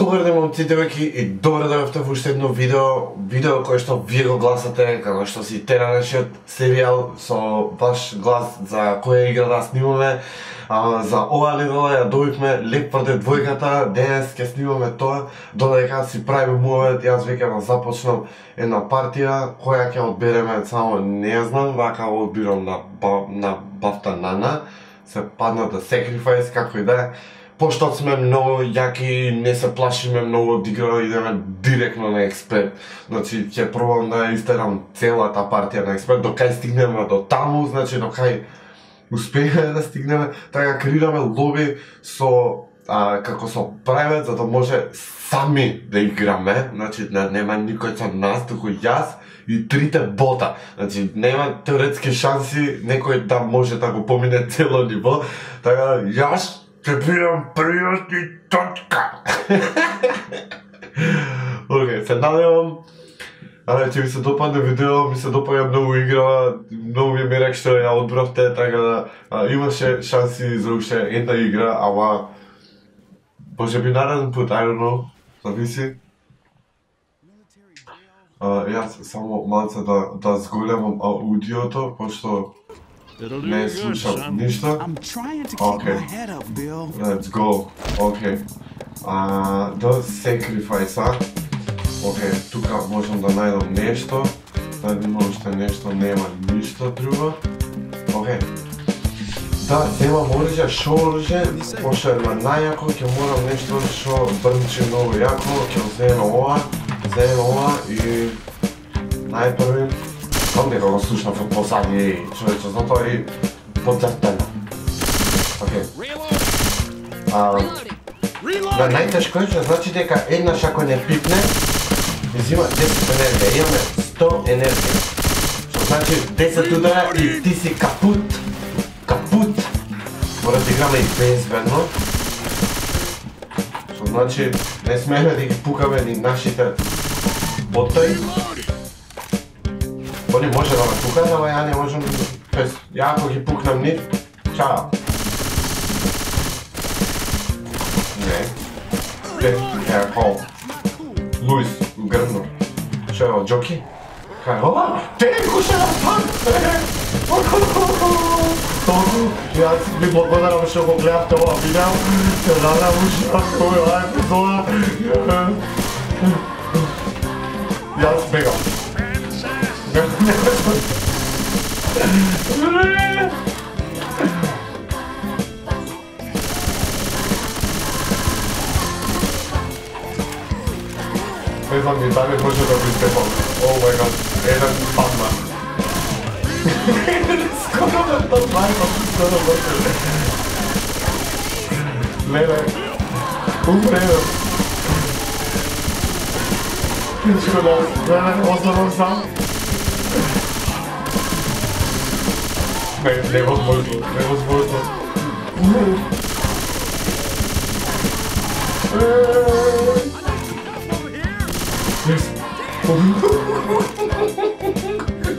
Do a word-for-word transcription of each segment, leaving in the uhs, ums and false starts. Добар ден, момци, девојки, и добро дојдовте во уште едно видео, видео кое што вие го гласате, како што си те на нашиот серијал со ваш глас за која игра да снимаме. А, за ова недела ја добивме леп прде двојката, денес ќе снимаме тоа, додека си правиме мувет, јас веќе да започнам една партија, која ќе одбереме, само не знам, вака одбирам на, на бафта Нана, се падна да Sacrifice, како и да е. Пошто сме многу јаки, не се плашиме многу од игра, идеме директно на експерт. Значи, ќе пробам да истерам целата партија на експерт, до кај стигнеме до таму, значи, до кај успееме да стигнеме. Така, креираме лоби со, а, како со private, за да може сами да играме. Значи, нема никој со нас, туку јас и трите бота. Значи, нема теоретски шанси некој да може да го помине цело ниво. Така, јас ќе бидам пријат и точка. Океј, се надевам. Ајде, ќе ви се допадне видео, ми се допаѓа многу игра, многу ми е мерак што ја одбравте, така да а, имаше шанси за уште една игра, ама може би нареден пут, I don't know, зависи. А, јас само малце да, да зголемам аудиото, пошто не слушам ништо. Океј. Let's go. Океј. А, до Sacrifice-а. Океј, тука можам да најдам нешто. Да видам уште нешто, нема ништо друго. Океј. Да, немам оружје, шо оружје, пошто е најако, ќе морам нешто што брнчи многу јако, ќе вземем ова, вземем ова и најпрви Сам дека го слушнав од посади и човече, затоа и подзартена. Океј. На најтешко е, значи дека еднаш ако не пипне, изима десет енергија, имаме сто енергија. Што значи десет удара и ти си капут. Капут. Мора да играме и безбедно. Што значи не смееме да ги пукаме ни нашите ботои. Они може да ме пукат, ама ја не можам, тоест, ја ако ги пукнам нив, чао. Не. Ле, ја кол. Луис, грдно. Шо е, Джоки? Кај, ова, тенку ше на панце! Тору, јас ви благодарам што го гледавте ова видео. Се радам уште оваа епизода. Јас бегам. Не знам ни дали може да би степам. О мај гад, еден падна. Скоро ме паднајма, скоро може. Леле, умрем. Пичко да, леле, оздавам сам. Не, невозможно, невозможно.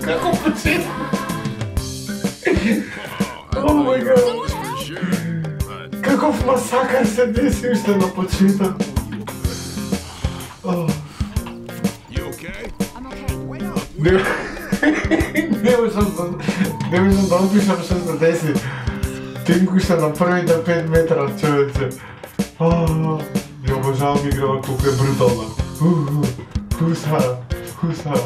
Како почет? О мај гад! Каков масакар се деси уште на почеток. Не можам да... Не можам да опишам што се деси. Тенкуша на првите пет метра, човече. Ја обожавам играва, колко е брутална. Хусара, хусара.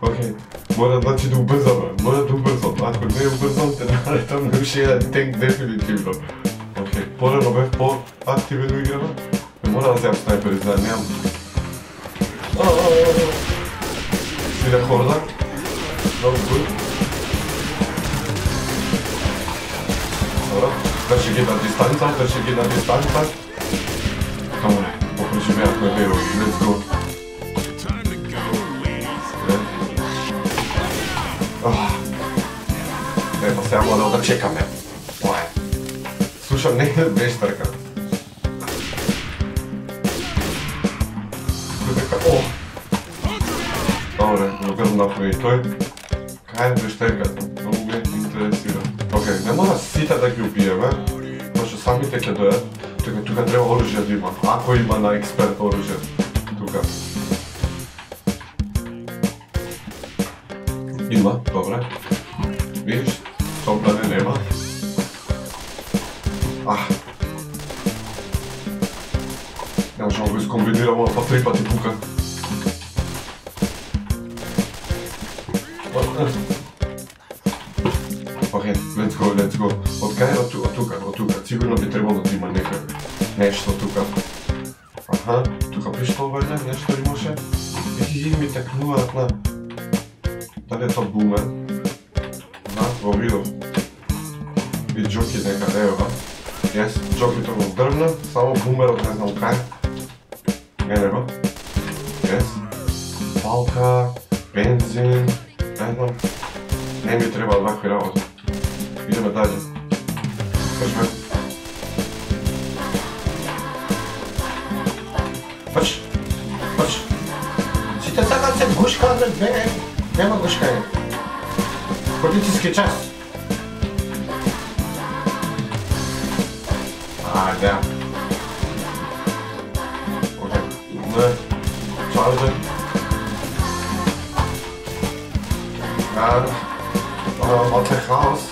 Океј, мора значи да убрзаме, мора да убрзам. Ако не убрзам, те наретам на уште еден тенк дефинитивно. Океј, порано бев по-активен играва. Не мора да зем снайпери, знае, неам. Иде хорда. Добро. Добро. Држи ги на дистанца, држи ги на дистанца. Добре, попроживеахме веро. Let's go. Ето сега мора да чекаме. Слушам, не е бештарка. Направи тој. Кај е бештеката? Много ме интересира. Океј, не мора сите да ги убиеме, пошто самите ќе дојат, тука, тука треба оружје да има, ако има на експерт оружје, тука. Има, добре. Видиш, топране нема. Ах. Ја што го изкомбинирам ова па три пати пука. Океј, let's go, let's go. Од кај од тука, од тука, од тука. Сигурно би требало да има некако нешто тука. Аха, тука пришто овде, нешто имаше. И ми текнуваат на... Дали е тоа бумен? На, го видов. И джоки некаде, ева. Јас джокито го дрвна, само бумерот не знам кај. Не нема. Јас. Палка, бензин, не знам. Не ми треба вакви работи. Идеме дајде. Пачме. Пач. Пач. Сите така се гушкаат, бе. Нема гушкање. Политички час. А, да. Окей. Не. Чарджер. А, оте хаос.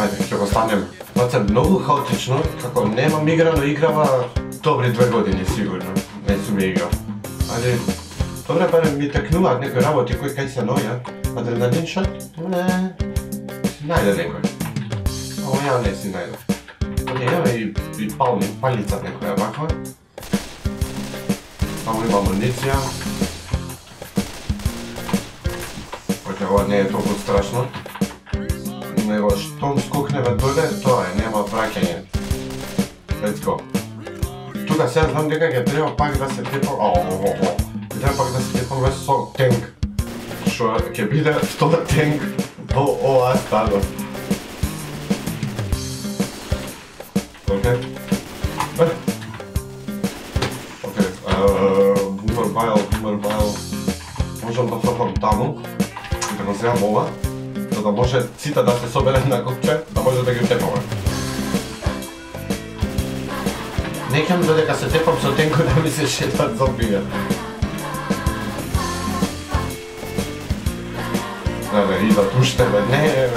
Ајде, ќе го станем. Тоа е многу хаотично, како немам играно, играва добри две години, сигурно. Не сум играл. Ајде, добре, па ми текнуваат некои работи кои кај се нојат. А да на ден шот? Не. Најде некој. Ова ја не си најдов. Оде имаме и, и пални, палица некоја ваква. Само има амуниција. Оде ова не е толку страшно. Него штом скокневе доле, тоа е, нема враќање. Let's go. Тука сега знам дека ќе треба пак да се тепам... Ќе треба пак да се тепам ве со тенк. Што ќе биде втора тенк во ова стадо. Океј. Океј, бумер бајл, бумер бајл. Можам да фрапам таму и да го земам ова, за да може сите да се собере на копче, да може да ги тепаме. Некам додека се тепам со тенко да ми се шетат зомбија. Не, не, и да туштеме, не.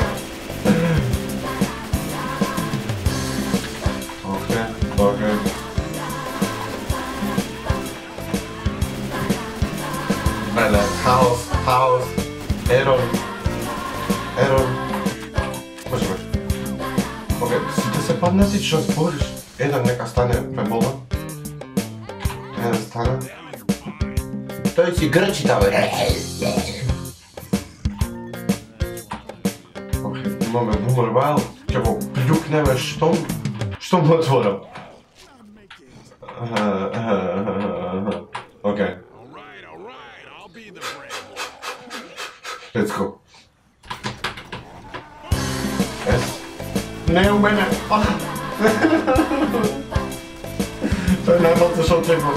Океј. Бе, хаос, хаос, ерор, ерор. Може бе. Океј, сите се паднати, што збориш? Еден нека стане премола. Еден стане. Тој си грчита, бе. Океј, имаме бумер вајл. Ќе го плюкнеме штом. Штом го отворам. Океј. Let's go. Yes. Не у мене. Тој најмалце што чекам.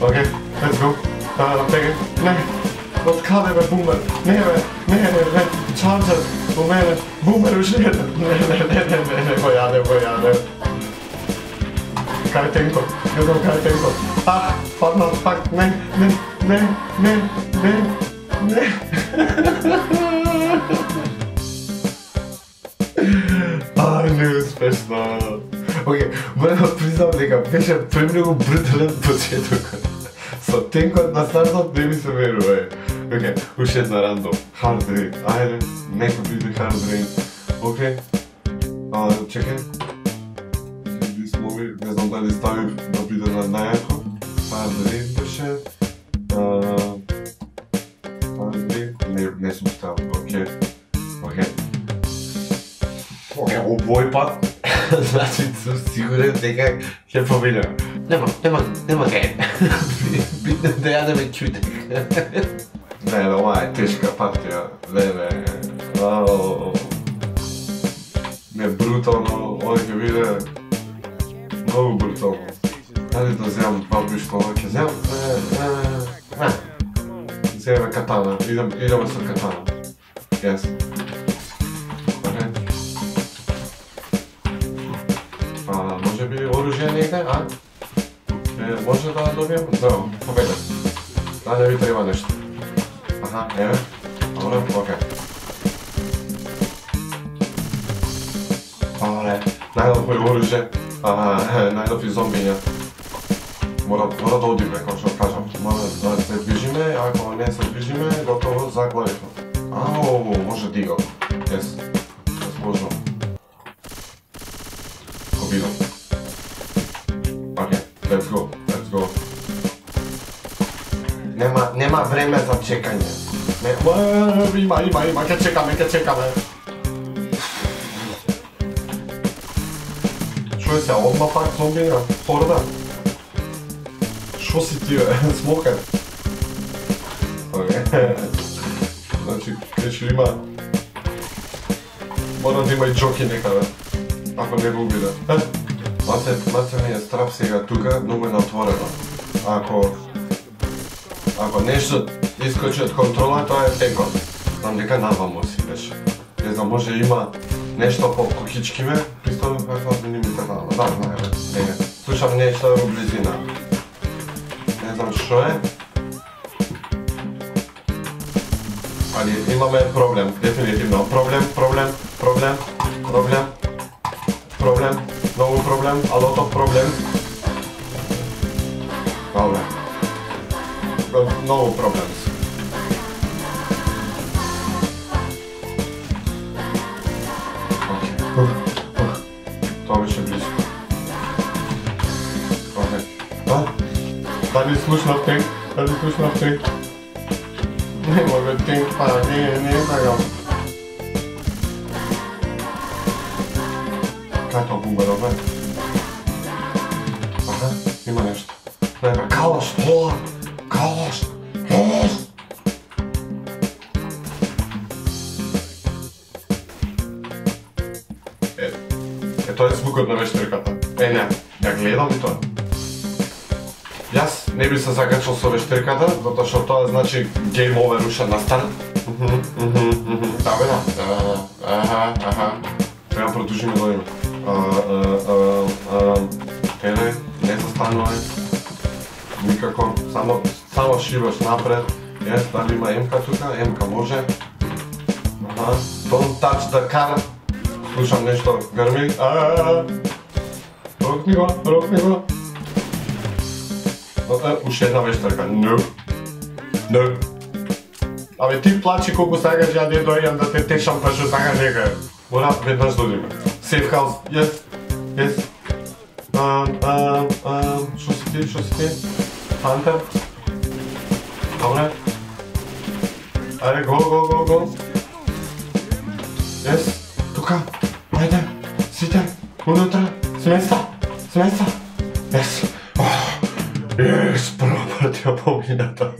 Океј, let's go. Пеге. Не. Од каде бе бумер? Не бе, не бе. Чарджер у мене. Бумер уште еден. Не, не, не, не, не. Појаде, појаде. Кај тенко, не знам кај тенко. Ах, паднал, пак, не, не, не, не, не, не. Ај, неуспешно. Океј, мора признам дека беше премногу брутален почеток. Со тенкот на стартот не ми се верува. Океј, уште една рандом. Hard rain, ајде, некој биде hard rain. Океј, чекај. Не знам дали ставив да биде на најако. Hard rain беше. Hard rain, не сум ставил, океј. Океј. Океј, овој пат, значи сум сигурен дека ќе победам. Нема, нема, нема кај. Битно да јадеме чутек. Не, не, ова е тешка партија. Не, не, не е брутално, ова ќе биде многу брутално. Дали да земам два бишто, ќе земам... Земаме катана, идеме со катана. Јас. вооружените, а? Е, може да добием? Знам, победа. Да, не ви треба нешто. Аха, еве. Добре, окей. Оле, најдов е оружје, најдов и зомбиња. Мора да оди преко, што кажам. Мора да се движиме, ако не се движиме, готово за главито. Ау, може дигал. Јес, възможно. Обидам. Окей, let's go, let's go. Нема, нема време за чекање. Има, има, има, ке чекаме, ке чекаме. Чуе се, одма пак зомбира, хорда. Шо си ти, смокер? Значи, кречи има... Мора да има и джоки некаде. Ако не го убиде. Мате, мате ми е страв сега тука, но ме натворено. Ако... Ако нешто искочи од контрола, тоа е пеко. Знам дека навамо си беше. Не знам, може има нешто по кухичкиве, приставам како минимите навамо. Да, знаеме. Не, слушам нешто во близина. Не знам што е. Али имаме проблем, дефинитивно. Проблем, проблем, проблем, проблем, проблем, многу проблем, а лотов проблем. Добре. Многу проблем. Тоа беше близко. Окей. Да? Дали слушнав тек? Дали слушнав тек? Не мога тек, па не, не знам. Како бубара, бе? Аха, има нешто. Нека, калаш, ола! Калаш! Калаш! Е, е тоа е звукот на вештерката. Е, не, ја гледам и тоа. Јас не би се закачал со вештерката, затоа што тоа значи гейм овер уша на старт. Да, бе, да. Аха, аха. Треба продужиме да има. Еле, не застанувај. Никако, само... Само шиваш напред. Ес, дали има М-ка тука? М-ка може. Аха. Don't touch the car. Слушам нешто грми. Ааа. Рокни го, рокни го. Уште една вештерка. Нуп. Нуп. Абе ти плачи колку сагаш, ја не дојдам да те тешам па што сагаш нека. Мора веднаш додиме. Safe house. Јес. Јес. Ам, ам, ам. Што си ти, што си ти? Хантер. Добре. Ајде, го, го, го, го. Јес. Тука. Ајде. Сите. Унутра. Сместа. Сместа. Јес. Јес, прва ти ја помината.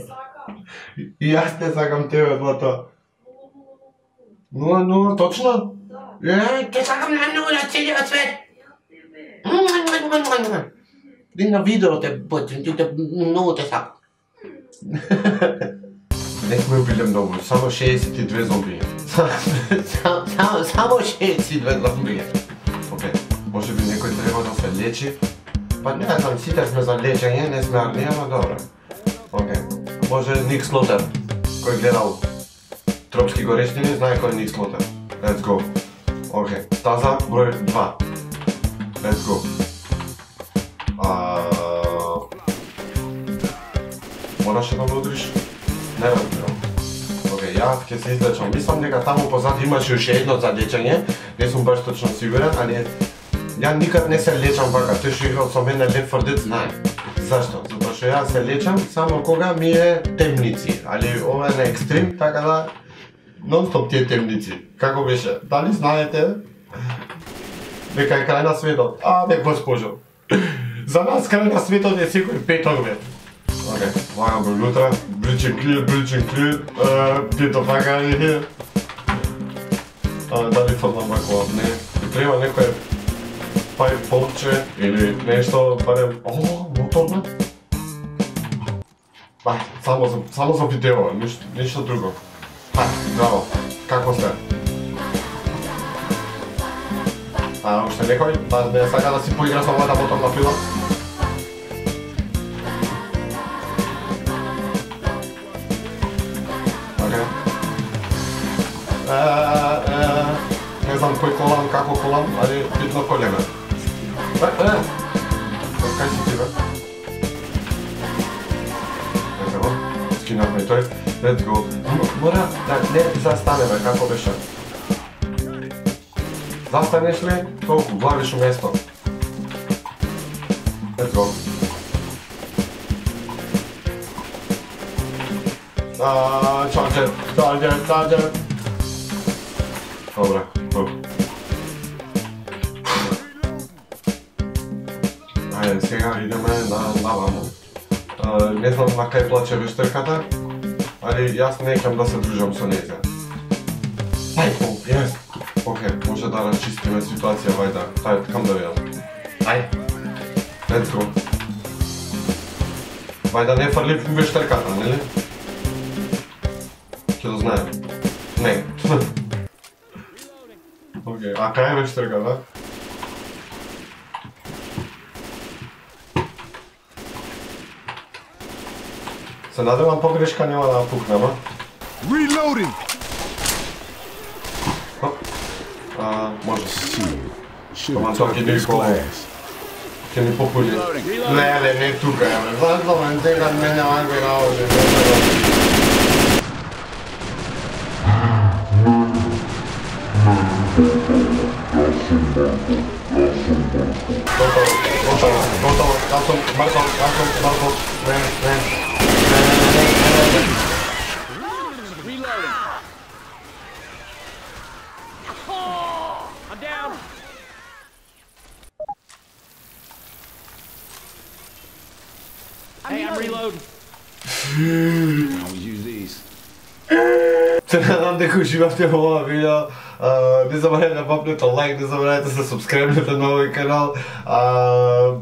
И јас не сакам тебе, бата. Нула, нула, точно? Је, те сакам најмногу на целиот свет. И на видео те бачам, ти те многу те сакам. Не сме убили многу, само шеесет и две зомбије. Само шеесет и две зомбије. Океј, може би некој треба да се лечи. Па не знам, сите сме за лечење, не сме армија, но добро. Океј, може Ник Слотер, кој гледал Тропски горещини, знае кој е Ник Слотер. Let's go. Океј, таза број два. Let's go. Ааа... Мораше да ме удриш? Не разбирам. Океј, јас ќе се излечам. Мислам дека таму позад имаше уште едно за лечење. Не сум баш точно сигурен, али ја никад не се лечам вака. Тој што играл со мене Left four Dead знае. Зашто? Затоа што јас се лечам само кога ми е темници. Али ова е на екстрим, така да нон-стоп тие темници. Како беше? Дали знаете дека е крај на светот? А, не, госпожо. За нас крај на светот е секој петок, бе. Океј, влагам бе утра, бричен клир, бричен клир, дето вага е хе. Дали фотлам вакова? Не. Треба некој пај полче или нешто, барем... О, моторна? Бај, само за видео, ништо друго. Бај, браво, како сте? А уште некој да да сака да си поигра со овојата потом на пилот. Океј. Е, е, не знам кој колам, како колам, али битно колеме. Е, е. Кај си ти бе? Ево, скинав ме тој. Let's go. Мора да не застанеме како беше. Застанеш ли, толку главиш у место. Let's go. Ааа, чарджер, чарджер, чарджер. Добре, добре. Ајде, сега идеме на вамо. Не знам на кај плаче вештерката, али јас некам да се дружам со неја. Ајко, јас. Океј, okay, може да разчистиме ситуација, вајда, тај, кам да вијам. Ај, let's go. Вајда не фарли вештерката, нели? Ќе да знаем. Не. Океј, okay, а кај е вештерката? Се надевам погрешка нема да пукнема. Reloading! А, може. Ама тоа ќе ни по... ќе ни попули. Не, не, не тука, јаме. Зато ме тега не нема некој на овде. Готово, готово, готово. Јас сум мртов, јас сум мртов. Не, не, не, не, не. Hey, I'm reloading. I always use these. Се надам дека уживавте во ова видео. Не забравете да папнете лайк, не забравете да се субскрајбнете на овој канал.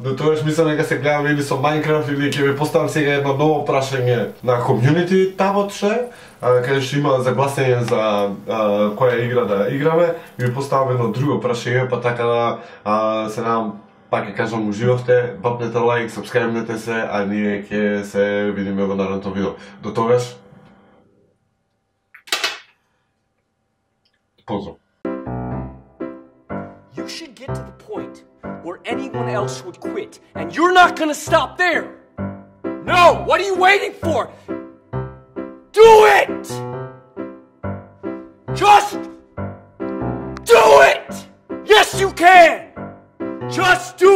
До тогаш мислам дека се гледаме или со Minecraft или ќе ви поставам сега едно ново прашање на community табот ше, каде што има загласење за која игра да играме, ви поставам едно друго прашање, па така да се надам пак ќе кажам уживавте, бапнете лайк, сабскрајбнете се, а ние ќе се видиме во наредното видео. До тогаш, поздрав. You should get to the point where anyone else would quit, and you're not going to stop there. No, what are you waiting for? Do it. Just do it. Yes, you can. Just do